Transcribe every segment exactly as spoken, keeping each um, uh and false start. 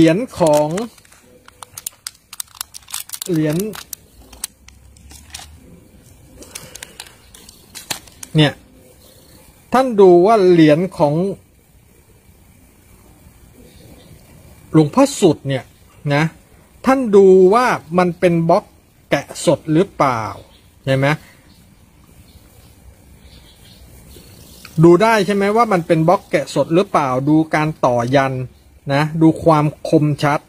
เหรียญของเหรียญเนี่ยท่านดูว่าเหรียญของหลวงพ่อสุดเนี่ยนะท่านดูว่ามันเป็นบล็อกแกะสดหรือเปล่าใช่ไหมดูได้ใช่ไหมว่ามันเป็นบล็อกแกะสดหรือเปล่าดูการต่อยันนะดูความคมชัด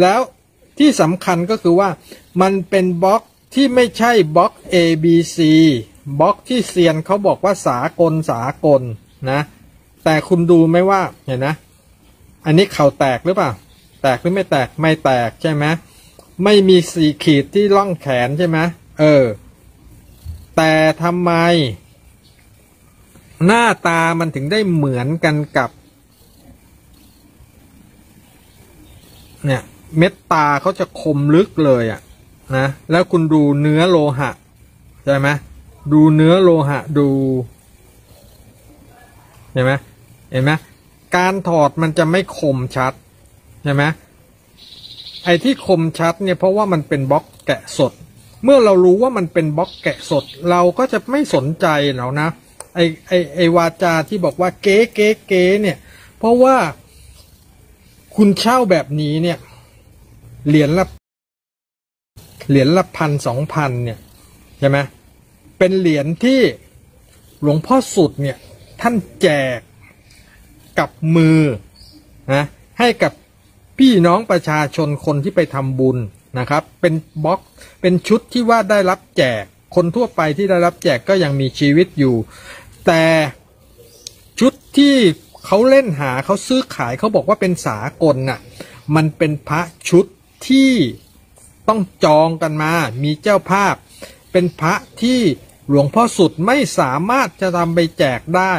แล้วที่สำคัญก็คือว่ามันเป็นบล็อกที่ไม่ใช่บล็อก เอ บี ซี บล็อกที่เซียนเขาบอกว่าสากลสากลนะแต่คุณดูไหมว่าเห็นนะอันนี้เข่าแตกหรือเปล่าแตกหรือไม่แตกไม่แตกใช่ไหมไม่มีสี่ขีดที่ล่องแขนใช่ไหมเออแต่ทำไมหน้าตามันถึงได้เหมือนกันกับเนี่ยเม็ดตาเขาจะคมลึกเลยอ่ะนะแล้วคุณดูเนื้อโลหะใช่ไหมดูเนื้อโลหะดูเห็นไหมเห็นไหมการถอดมันจะไม่คมชัดใช่ไหมไอ้ที่คมชัดเนี่ยเพราะว่ามันเป็นบล็อกแกะสดเมื่อเรารู้ว่ามันเป็นบล็อกแกะสดเราก็จะไม่สนใจแล้วนะไอ้ไอ้ไอ้วาจาที่บอกว่าเก๋เก๋เก๋เนี่ยเพราะว่าคุณเช่าแบบนี้เนี่ยเหรียญละเหรียญละพันสองพันเนี่ยใช่ไหมเป็นเหรียญที่หลวงพ่อสุดเนี่ยท่านแจกกับมือนะให้กับพี่น้องประชาชนคนที่ไปทำบุญนะครับเป็นบล็อกเป็นชุดที่ว่าได้รับแจกคนทั่วไปที่ได้รับแจกก็ยังมีชีวิตอยู่แต่ชุดที่เขาเล่นหาเขาซื้อขายเขาบอกว่าเป็นสากลน่ะมันเป็นพระชุดที่ต้องจองกันมามีเจ้าภาพเป็นพระที่หลวงพ่อสุดไม่สามารถจะทำไปแจกได้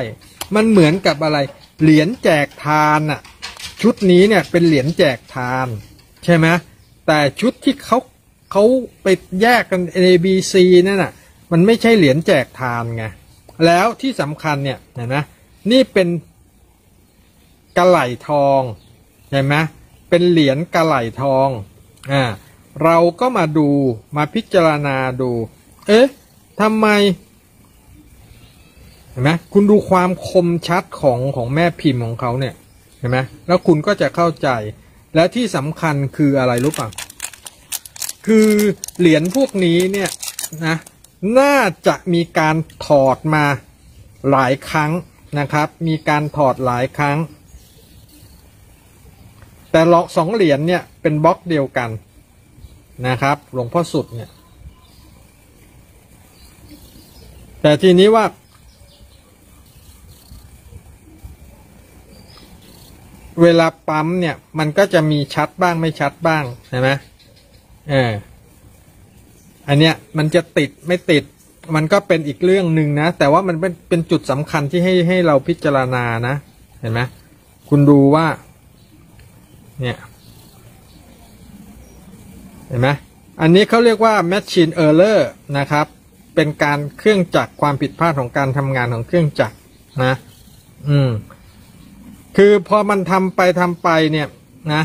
มันเหมือนกับอะไรเหรียญแจกทานน่ะชุดนี้เนี่ยเป็นเหรียญแจกทานใช่ไหมแต่ชุดที่เขาเขาไปแยกกัน A B C นั่นน่ะมันไม่ใช่เหรียญแจกทานไงแล้วที่สำคัญเนี่ยเห็นไหมนี่เป็นกะไหล่ทองเห็นไหมเป็นเหรียญกะไหล่ทองอ่าเราก็มาดูมาพิจารณาดูเอ๊ะทำไมเห็นไหมคุณดูความคมชัดของของแม่พิมพ์ของเขาเนี่ยเห็นไหมแล้วคุณก็จะเข้าใจและที่สำคัญคืออะไรรู้ป่ะคือเหรียญพวกนี้เนี่ยนะน่าจะมีการถอดมาหลายครั้งนะครับมีการถอดหลายครั้งแต่หลอกสองเหรียญเนี่ยเป็นบล็อกเดียวกันนะครับหลวงพ่อสุดเนี่ยแต่ทีนี้ว่าเวลาปั๊มเนี่ยมันก็จะมีชัดบ้างไม่ชัดบ้างใช่ไหมเอออันเนี้ยมันจะติดไม่ติดมันก็เป็นอีกเรื่องหนึ่งนะแต่ว่ามันเป็นเป็นจุดสำคัญที่ให้ให้เราพิจารณานะเห็นไหมคุณดูว่าเนี่ยเห็นไหมอันนี้เขาเรียกว่า machine error นะครับเป็นการเครื่องจักรความผิดพลาดของการทำงานของเครื่องจักรนะอืมคือพอมันทำไปทำไปเนี่ยนะ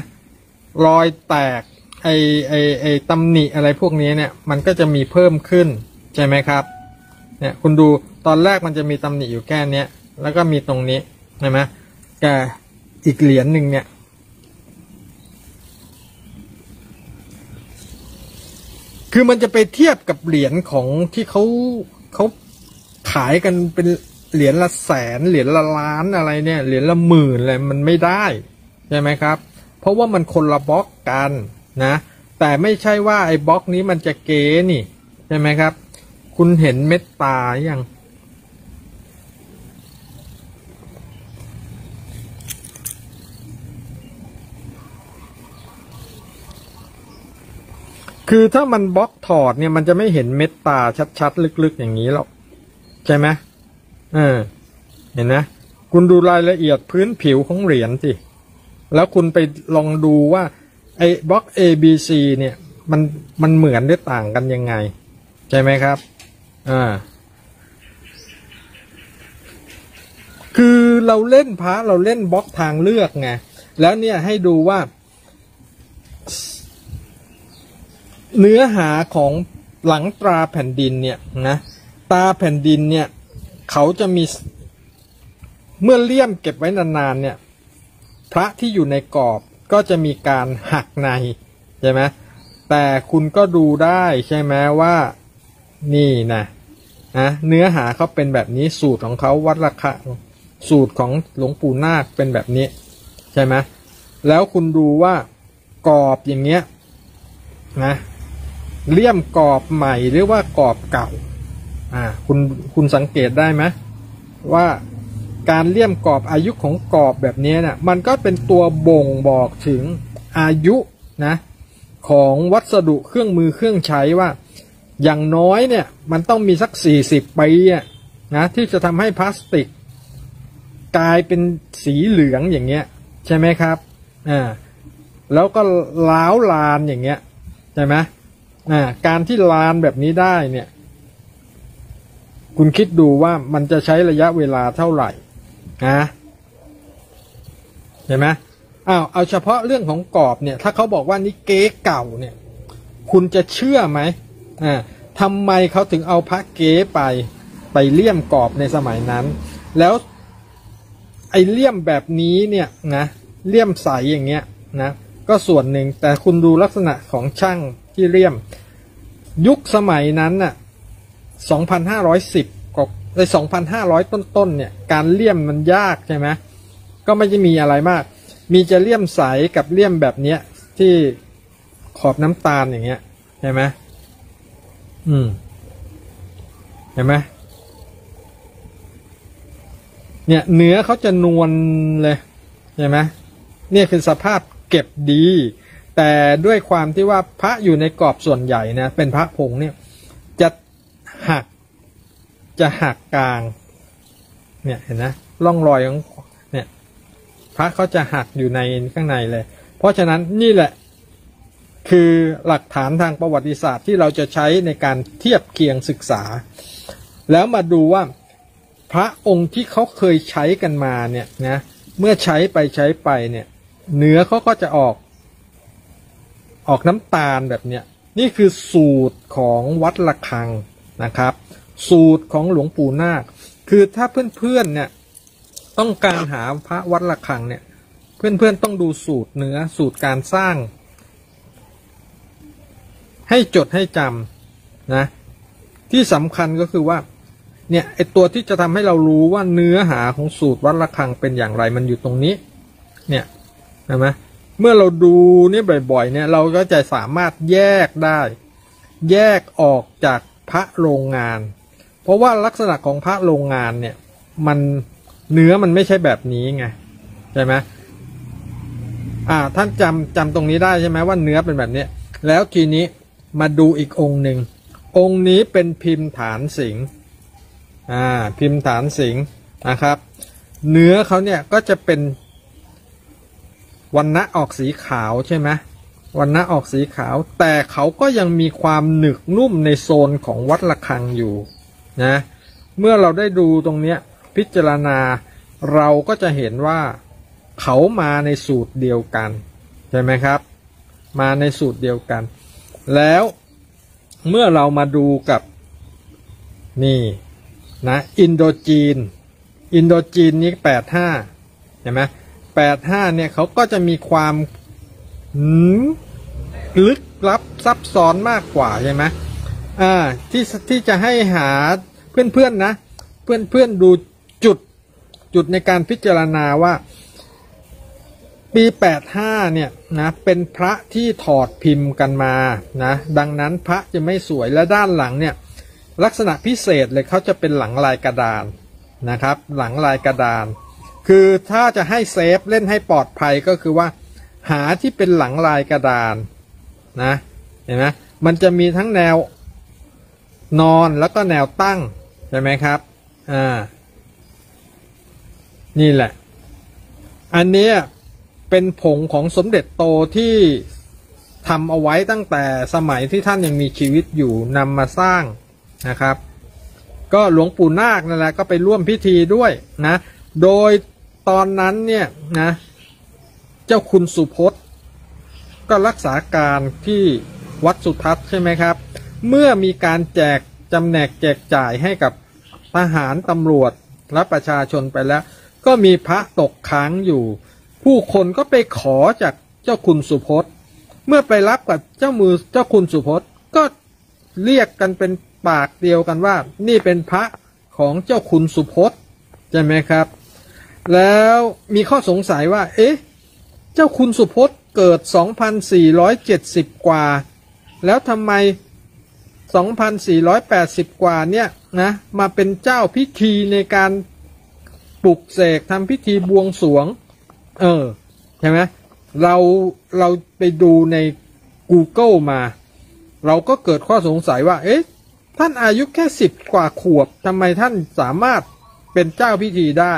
รอยแตกไอไอไอตำหนิอะไรพวกนี้เนี่ยมันก็จะมีเพิ่มขึ้นใช่ไหมครับเนี่ยคุณดูตอนแรกมันจะมีตำหนิอยู่แค่นี้แล้วก็มีตรงนี้ใช่ไหมแต่อีกเหรียญหนึ่งเนี่ยคือมันจะไปเทียบกับเหรียญของที่เขาเขาขายกันเป็นเหรียญละแสนเหรียญละล้านอะไรเนี่ยเหรียญละหมื่นอะไรมันไม่ได้ใช่ไหมครับเพราะว่ามันคนละบล็อกกันนะแต่ไม่ใช่ว่าไอ้บล็อกนี้มันจะเก๋นี่ใช่ไหมครับคุณเห็นเม็ดตายังคือถ้ามันบล็อกถอดเนี่ยมันจะไม่เห็นเม็ดตาชัดๆลึกๆอย่างนี้หรอกใช่ไหมเออเห็นนะคุณดูรายละเอียดพื้นผิวของเหรียญสิแล้วคุณไปลองดูว่าไอ้บล็อก เอ บี ซี เนี่ยมันมันเหมือนหรือต่างกันยังไงใช่ไหมครับอ่าคือเราเล่นพระเราเล่นบล็อกทางเลือกไงแล้วเนี่ยให้ดูว่า เนื้อหาของหลังตราแผ่นดินเนี่ยนะตราแผ่นดินเนี่ยเขาจะมีเมื่อเลี่ยมเก็บไว้นานๆเนี่ยพระที่อยู่ในกรอบก็จะมีการหักในใช่ไหมแต่คุณก็ดูได้ใช่ไหมว่านี่นะนะเนื้อหาเขาเป็นแบบนี้สูตรของเขาวัดระฆังสูตรของหลวงปู่นาคเป็นแบบนี้ใช่ไหมแล้วคุณดูว่ากรอบอย่างเงี้ยนะเลี่ยมกรอบใหม่หรือว่ากรอบเก่าอ่าคุณคุณสังเกตได้ไหมว่าการเลี่ยมกรอบอายุของกรอบแบบนี้เนี่ยมันก็เป็นตัวบ่งบอกถึงอายุนะของวัสดุเครื่องมือเครื่องใช้ว่าอย่างน้อยเนี่ยมันต้องมีสักสี่สิบปีนะที่จะทำให้พลาสติกกลายเป็นสีเหลืองอย่างเงี้ยใช่ไหมครับอ่าแล้วก็ล้าวลานอย่างเงี้ยใช่ไหมอ่าการที่ลานแบบนี้ได้เนี่ยคุณคิดดูว่ามันจะใช้ระยะเวลาเท่าไหร่นะเห็นไหมอ้าวเอาเฉพาะเรื่องของกรอบเนี่ยถ้าเขาบอกว่านี่เก๊เก่าเนี่ยคุณจะเชื่อไหมอ่าทำไมเขาถึงเอาพระเก๊ไปไปเลี่ยมกรอบในสมัยนั้นแล้วไอเลี่ยมแบบนี้เนี่ยนะเลี่ยมใสอย่างเงี้ยนะก็ส่วนหนึ่งแต่คุณดูลักษณะของช่างที่เลี่ยมยุคสมัยนั้นน่ะสองพันห้าร้อยสิบ ก็ใน สองพันห้าร้อย ต้นๆเนี่ยการเลี่ยมมันยากใช่ไหมก็ไม่ได้มีอะไรมากมีจะเลี่ยมใสกับเลี่ยมแบบเนี้ยที่ขอบน้ำตาลอย่างเงี้ยใช่ไหมอืมเห็นไหมเนี่ยเนื้อเขาจะนวลเลยใช่ไหมนี่คือสภาพเก็บดีแต่ด้วยความที่ว่าพระอยู่ในกรอบส่วนใหญ่นะเป็นพระผงเนี่ยจะหักจะหักกลางเนี่ยเห็นนะร่องรอยของเนี่ยพระเขาจะหักอยู่ในข้างในเลยเพราะฉะนั้นนี่แหละคือหลักฐานทางประวัติศาสตร์ที่เราจะใช้ในการเทียบเคียงศึกษาแล้วมาดูว่าพระองค์ที่เขาเคยใช้กันมาเนี่ยนะเมื่อใช้ไปใช้ไปเนี่ยเนื้อเขาก็จะออกออกน้ำตาลแบบเนี้ยนี่คือสูตรของวัดระฆังนะครับสูตรของหลวงปู่นาคคือถ้าเพื่อนๆ เนี่ยต้องการหาพระวัดระฆังเนี่ยเพื่อนๆต้องดูสูตรเนื้อสูตรการสร้างให้จดให้จำนะที่สำคัญก็คือว่าเนี่ยไอตัวที่จะทำให้เรารู้ว่าเนื้อหาของสูตรวัดระฆังเป็นอย่างไรมันอยู่ตรงนี้เนี่ยเห็นไหมเมื่อเราดูนี่บ่อยๆเนี่ยเราก็จะสามารถแยกได้แยกออกจากพระโรงงานเพราะว่าลักษณะของพระโรงงานเนี่ยมันเนื้อมันไม่ใช่แบบนี้ไงใช่ไหมอ่าท่านจำจำตรงนี้ได้ใช่ไหมว่าเนื้อเป็นแบบนี้แล้วทีนี้มาดูอีกองค์หนึ่งองค์นี้เป็นพิมพ์ฐานสิงห์อ่าพิมพ์ฐานสิงห์นะครับเนื้อเขาเนี่ยก็จะเป็นวรรณะออกสีขาวใช่ไหมวรรณะออกสีขาวแต่เขาก็ยังมีความหนึบนุ่มในโซนของวัดระฆังอยู่นะเมื่อเราได้ดูตรงเนี้ยพิจารณาเราก็จะเห็นว่าเขามาในสูตรเดียวกันใช่ไหมครับมาในสูตรเดียวกันแล้วเมื่อเรามาดูกับนี่นะอินโดจีนอินโดจีนนี่แปดห้าเห็นไหมแปดห้าเนี่ยเขาก็จะมีความลึกลับซับซ้อนมากกว่าใช่ไหมอ่าที่ที่จะให้หาเพื่อนๆ นะเพื่อนๆดูจุดจุดในการพิจารณาว่าปีแปดห้าเนี่ยนะเป็นพระที่ถอดพิมพ์กันมานะดังนั้นพระจะไม่สวยและด้านหลังเนี่ยลักษณะพิเศษเลยเขาจะเป็นหลังลายกระดานนะครับหลังลายกระดานคือถ้าจะให้เซฟเล่นให้ปลอดภัยก็คือว่าหาที่เป็นหลังลายกระดานนะเห็นไหมมันจะมีทั้งแนวนอนแล้วก็แนวตั้งใช่ไหมครับอ่านี่แหละอันนี้เป็นผงของสมเด็จโตที่ทำเอาไว้ตั้งแต่สมัยที่ท่านยังมีชีวิตอยู่นำมาสร้างนะครับก็หลวงปู่นาคนั่นแหละก็ไปร่วมพิธีด้วยนะโดยตอนนั้นเนี่ยนะเจ้าคุณสุพจน์ ก็รักษาการที่วัดสุทัศน์ใช่ไหมครับเมื่อมีการแจกจำแนกแจกจ่ายให้กับทหารตำรวจและประชาชนไปแล้วก็มีพระตกค้างอยู่ผู้คนก็ไปขอจากเจ้าคุณสุพจน์เมื่อไปรับกับเจ้ามือเจ้าคุณสุพจน์ก็เรียกกันเป็นปากเดียวกันว่านี่เป็นพระของเจ้าคุณสุพจน์ใช่ไหมครับแล้วมีข้อสงสัยว่าเอ๊ะเจ้าคุณสุพจน์เกิด สองพันสี่ร้อยเจ็ดสิบ กว่าแล้วทำไม สองพันสี่ร้อยแปดสิบ กว่าเนี่ยนะมาเป็นเจ้าพิธีในการปลุกเสกทำพิธีบวงสรวงเออใช่ไหมเราเราไปดูใน กูเกิล มาเราก็เกิดข้อสงสัยว่าเอ๊ะท่านอายุแค่สิบกว่าขวบทำไมท่านสามารถเป็นเจ้าพิธีได้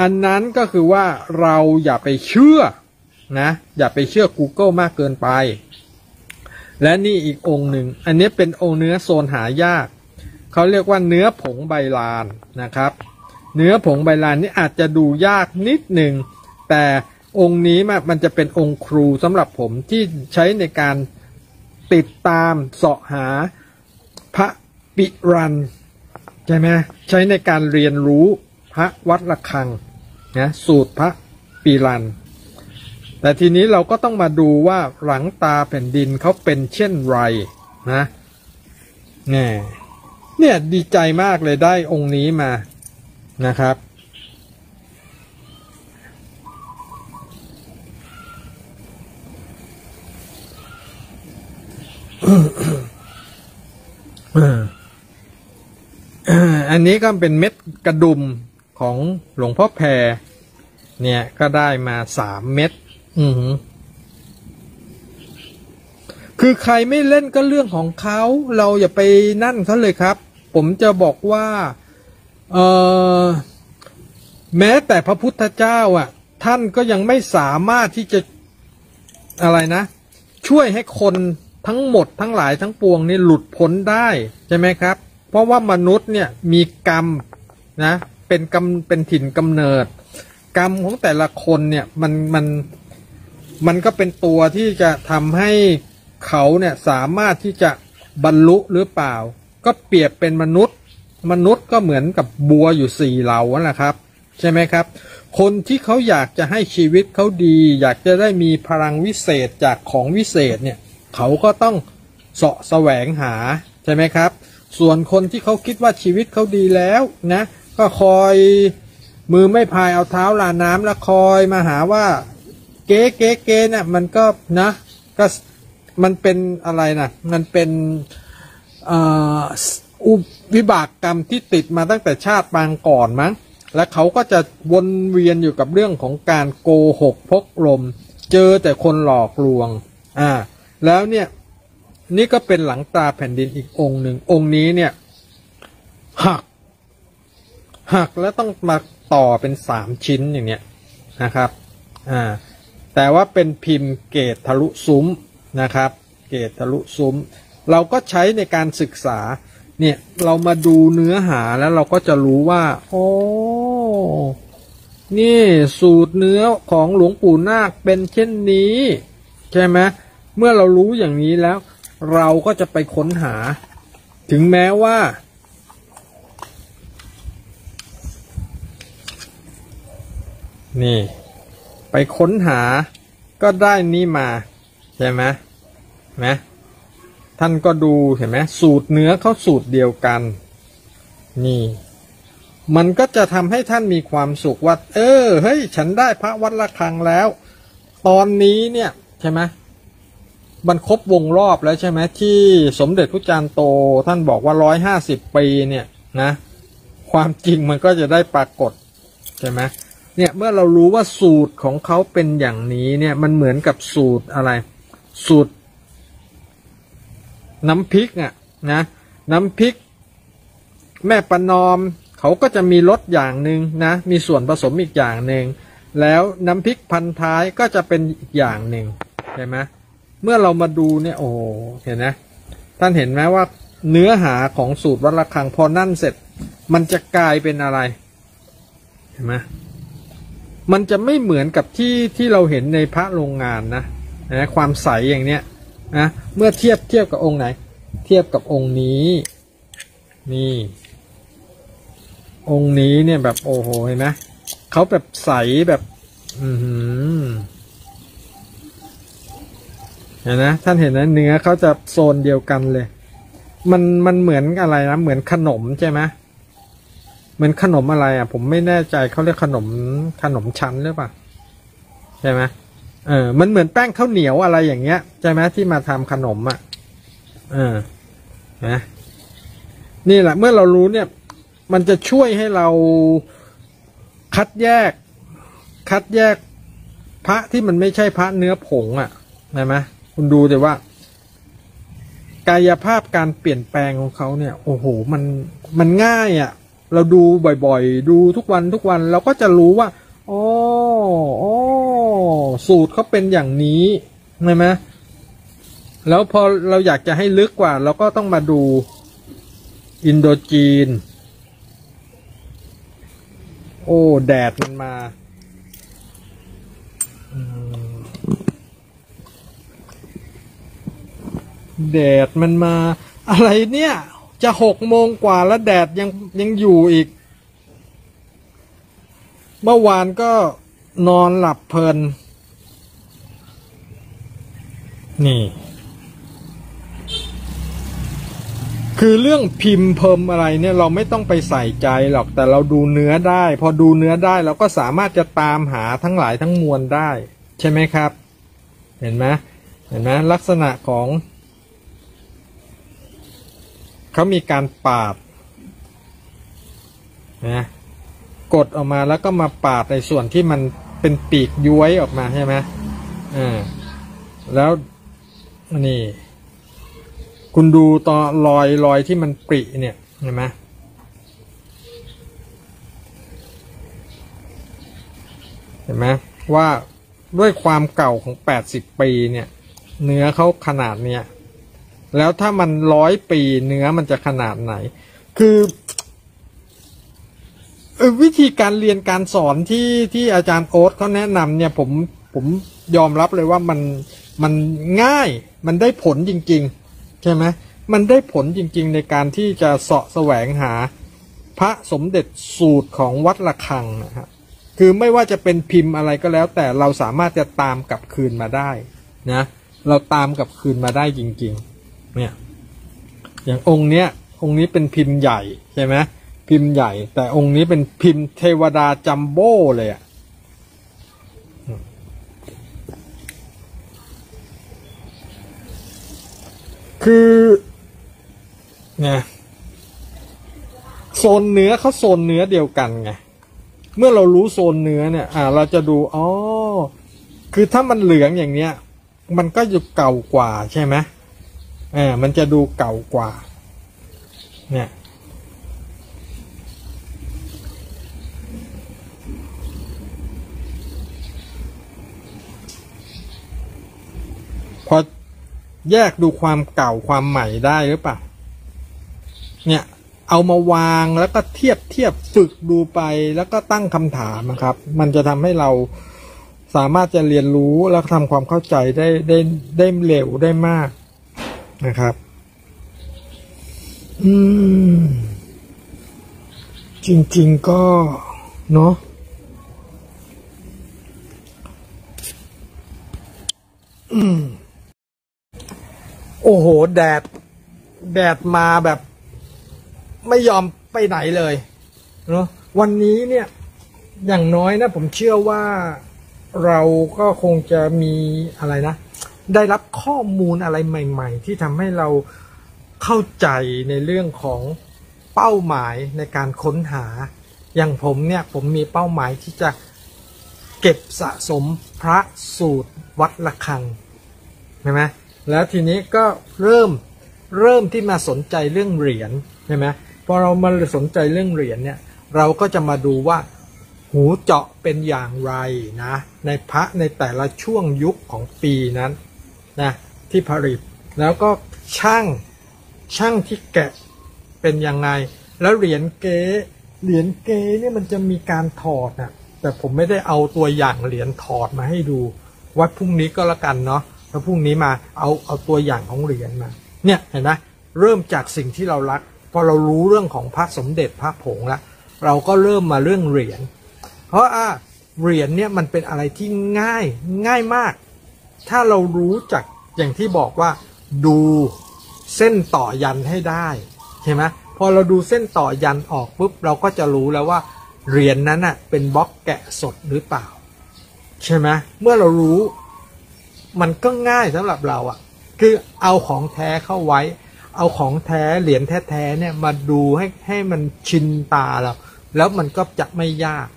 อันนั้นก็คือว่าเราอย่าไปเชื่อนะอย่าไปเชื่อ กูเกิล มากเกินไปและนี่อีกองค์หนึ่งอันนี้เป็นองค์เนื้อโซนหายากเขาเรียกว่าเนื้อผงใบลานนะครับเนื้อผงใบลานนี่อาจจะดูยากนิดหนึ่งแต่องค์นี้มันจะเป็นองค์ครูสำหรับผมที่ใช้ในการติดตามเสาะหาพระปิรันใช่ไหมใช้ในการเรียนรู้พระวัดระฆังนะสูตรพระปิรันแต่ทีนี้เราก็ต้องมาดูว่าหลังตาแผ่นดินเขาเป็นเช่นไรนะเนี่ยเนี่ยดีใจมากเลยได้องค์นี้มานะครับอันนี้ก็เป็นเม็ดกระดุมของหลวงพ่อแพรเนี่ยก็ได้มาสามเม็ดอือคือใครไม่เล่นก็เรื่องของเขาเราอย่าไปนั่นเขาเลยครับผมจะบอกว่าเอ่อแม้แต่พระพุทธเจ้าอ่ะท่านก็ยังไม่สามารถที่จะอะไรนะช่วยให้คนทั้งหมดทั้งหลายทั้งปวงนี่หลุดพ้นได้ใช่ไหมครับเพราะว่ามนุษย์เนี่ยมีกรรมนะเป็นกรรมเป็นถิ่นกำเนิดกรรมของแต่ละคนเนี่ยมันมันมันก็เป็นตัวที่จะทำให้เขาเนี่ยสามารถที่จะบรรลุหรือเปล่าก็เปรียบเป็นมนุษย์มนุษย์ก็เหมือนกับบัวอยู่สี่เหล่านั่นแหละครับใช่ไหมครับคนที่เขาอยากจะให้ชีวิตเขาดีอยากจะได้มีพลังวิเศษจากของวิเศษเนี่ยเขาก็ต้องเสาะแสวงหาใช่ไหมครับส่วนคนที่เขาคิดว่าชีวิตเขาดีแล้วนะก็คอยมือไม่พายเอาเท้าลาน้ำแล้วคอยมาหาว่าเก๊เก๊เก๊เนี่ยมันก็นะก็มันเป็นอะไรนะมันเป็นอุวิบากกรรมที่ติดมาตั้งแต่ชาติปางก่อนมั้งและเขาก็จะวนเวียนอยู่กับเรื่องของการโกหกพกลมเจอแต่คนหลอกลวงอ่าแล้วเนี่ยนี่ก็เป็นหลังตาแผ่นดินอีกองค์หนึ่งองค์นี้เนี่ยหักหักแล้วต้องมาต่อเป็นสามชิ้นอย่างเนี้ยนะครับอ่าแต่ว่าเป็นพิมพ์เกตทะลุซุ้มนะครับเกตทะลุซุ้มเราก็ใช้ในการศึกษาเนี่ยเรามาดูเนื้อหาแล้วเราก็จะรู้ว่าโอ้นี่สูตรเนื้อของหลวงปู่นาคเป็นเช่นนี้ใช่ไหมเมื่อเรารู้อย่างนี้แล้วเราก็จะไปค้นหาถึงแม้ว่านี่ไปค้นหาก็ได้นี่มาใช่ไหมไหมท่านก็ดูเห็นไหมสูตรเนื้อเขาสูตรเดียวกันนี่มันก็จะทำให้ท่านมีความสุขว่าเออเฮ้ยฉันได้พระวัดระฆังแล้วตอนนี้เนี่ยใช่ไหมมันครบวงรอบแล้วใช่ไหมที่สมเด็จพระจารย์โตท่านบอกว่าร้อยห้าสิบปีเนี่ยนะความจริงมันก็จะได้ปรากฏใช่ไหมเนี่ยเมื่อเรารู้ว่าสูตรของเขาเป็นอย่างนี้เนี่ยมันเหมือนกับสูตรอะไรสูตรน้ำพริกอ่ะนะน้ำพริกแม่ประนอมเขาก็จะมีรสอย่างหนึ่งนะมีส่วนผสมอีกอย่างหนึ่งแล้วน้ำพริกพันท้ายก็จะเป็นอีกอย่างหนึ่งใช่ไหมเมื่อเรามาดูเนี่ยโอ้เห็นนะท่านเห็นไหมว่าเนื้อหาของสูตรวัดระฆังพอนั่นเสร็จมันจะกลายเป็นอะไรเห็นไหมมันจะไม่เหมือนกับที่ที่เราเห็นในพระโรงงานนะ นะความใสอย่างเนี้ยนะเมื่อเทียบเทียบกับองค์ไหนเทียบกับองค์นี้นี่องค์นี้เนี่ยแบบโอ้โหเห็นไหมเขาแบบใสแบบอืมเห็นนะท่านเห็นนะเนื้อเขาจะโซนเดียวกันเลยมันมันเหมือนอะไรนะเหมือนขนมใช่ไหมเหมือนขนมอะไรอ่ะผมไม่แน่ใจเขาเรียกขนมขนมชั้นหรือเปล่าใช่ไหมเออมันเหมือนแป้งข้าวเหนียวอะไรอย่างเงี้ยใช่ไหมที่มาทำขนมอ่ะเออนะนี่แหละเมื่อเรารู้เนี่ยมันจะช่วยให้เราคัดแยกคัดแยกพระที่มันไม่ใช่พระเนื้อผงอ่ะใช่ไหมคุณดูแต่ว่ากายภาพการเปลี่ยนแปลงของเขาเนี่ยโอ้โหมันมันง่ายอ่ะเราดูบ่อยๆดูทุกวันทุกวันเราก็จะรู้ว่าอ๋ออ๋อสูตรเขาเป็นอย่างนี้ใช่ไหมแล้วพอเราอยากจะให้ลึกกว่าเราก็ต้องมาดูอินโดจีนโอ้แดดมันมาแดดมันมาอะไรเนี่ยจะหกโมงกว่าแล้วแดดยังยังอยู่อีกเมื่อวานก็นอนหลับเพลินนี่คือเรื่องพิมพ์เพิ่มอะไรเนี่ยเราไม่ต้องไปใส่ใจหรอกแต่เราดูเนื้อได้พอดูเนื้อได้เราก็สามารถจะตามหาทั้งหลายทั้งมวลได้ใช่ไหมครับเห็นไหมเห็นไหมลักษณะของเขามีการปาดนะกดออกมาแล้วก็มาปาดในส่วนที่มันเป็นปีกย้วยออกมาใช่ไหมอ่าแล้วนี่คุณดูต่อรอยรอยที่มันปริเนี่ยเห็นไหมเห็นไหมว่าด้วยความเก่าของแปดสิบปีเนี่ยเนื้อเขาขนาดเนี้ยแล้วถ้ามันร้อยปีเนื้อมันจะขนาดไหนคือวิธีการเรียนการสอนที่ที่อาจารย์โอ๊ตเขาแนะนำเนี่ยผมผมยอมรับเลยว่ามันมันง่ายมันได้ผลจริงๆใช่ไหมมันได้ผลจริงๆในการที่จะเสาะแสวงหาพระสมเด็จสูตรของวัดระฆังนะครับคือไม่ว่าจะเป็นพิมพ์อะไรก็แล้วแต่เราสามารถจะตามกลับคืนมาได้นะเราตามกลับคืนมาได้จริงๆเนี่ยอย่างองค์เนี้ยองค์นี้เป็นพิมพ์ใหญ่ใช่ไหมพิมพ์ใหญ่แต่องค์นี้เป็นพิมพ์เทวดาจัมโบ้เลยอ่ะคือเนี่ยโซนเนื้อเขาโซนเนื้อเดียวกันไงเมื่อเรารู้โซนเนื้อเนี่ยอ่าเราจะดูอ๋อคือถ้ามันเหลืองอย่างเนี้ยมันก็อยู่เก่ากว่าใช่ไหมอ่ามันจะดูเก่ากว่าเนี่ยพอแยกดูความเก่าความใหม่ได้หรือเปล่าเนี่ยเอามาวางแล้วก็เทียบเทียบฝึกดูไปแล้วก็ตั้งคำถามนะครับมันจะทำให้เราสามารถจะเรียนรู้แล้วทำความเข้าใจได้ได้ได้เร็วได้มากนะครับอืมจริงๆก็เนาะอืมโอ้โหแดดแดดมาแบบไม่ยอมไปไหนเลยเนาะวันนี้เนี่ยอย่างน้อยนะผมเชื่อว่าเราก็คงจะมีอะไรนะได้รับข้อมูลอะไรใหม่ๆที่ทำให้เราเข้าใจในเรื่องของเป้าหมายในการค้นหาอย่างผมเนี่ยผมมีเป้าหมายที่จะเก็บสะสมพระสูตรวัดระฆังใช่ไหมแล้วทีนี้ก็เริ่มเริ่มที่มาสนใจเรื่องเหรียญใช่ไหมพอเรามาสนใจเรื่องเหรียญเนี่ยเราก็จะมาดูว่าหูเจาะเป็นอย่างไรนะในพระในแต่ละช่วงยุคของปีนั้นนะที่ผลิตแล้วก็ช่างช่างที่แกะเป็นยังไงแล้วเหรียญเก๋เหรียญเก๋เนี่ยมันจะมีการถอดนะแต่ผมไม่ได้เอาตัวอย่างเหรียญถอดมาให้ดูวัดพรุ่งนี้ก็แล้วกันเนาะ ถ้าพรุ่งนี้มาเอาเอาตัวอย่างของเหรียญมาเนี่ยเห็นไหมเริ่มจากสิ่งที่เรารักพอเรารู้เรื่องของพระสมเด็จพระผงแล้วเราก็เริ่มมาเรื่องเหรียญเพราะอ่ะเหรียญเนี่ยมันเป็นอะไรที่ง่ายง่ายมากถ้าเรารู้จักอย่างที่บอกว่าดูเส้นต่อยันให้ได้ใช่ไหมพอเราดูเส้นต่อยันออกปุ๊บเราก็จะรู้แล้วว่าเหรียญนั้นอ่ะเป็นบล็อกแกะสดหรือเปล่าใช่ไหมเมื่อเรารู้มันก็ง่ายสำหรับเราอ่ะคือเอาของแท้เข้าไว้เอาของแท้เหรียญแท้ๆเนี่ยมาดูให้ให้มันชินตาเราแล้วมันก็จะไม่ยาก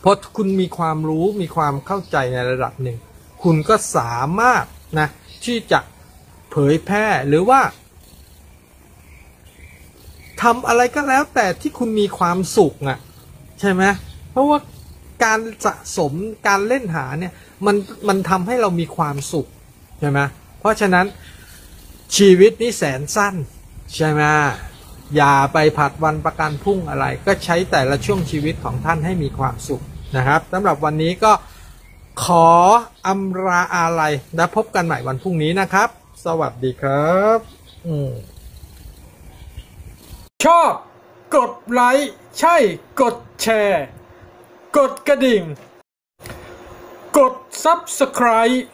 เพราะคุณมีความรู้มีความเข้าใจในระดับหนึ่งคุณก็สามารถนะที่จะเผยแพร่หรือว่าทำอะไรก็แล้วแต่ที่คุณมีความสุขอ่ะใช่ไหมเพราะว่าการสะสมการเล่นหาเนี่ยมันมันทำให้เรามีความสุขใช่ไหมเพราะฉะนั้นชีวิตนี่แสนสั้นใช่ไหมอย่าไปผัดวันประกันพรุ่งอะไรก็ใช้แต่ละช่วงชีวิตของท่านให้มีความสุขนะครับสำหรับวันนี้ก็ขออำลาอะไรและพบกันใหม่วันพรุ่งนี้นะครับสวัสดีครับอืมชอบกดไลค์ใช่กดแชร์กดกระดิ่งกด ซับสไครบ์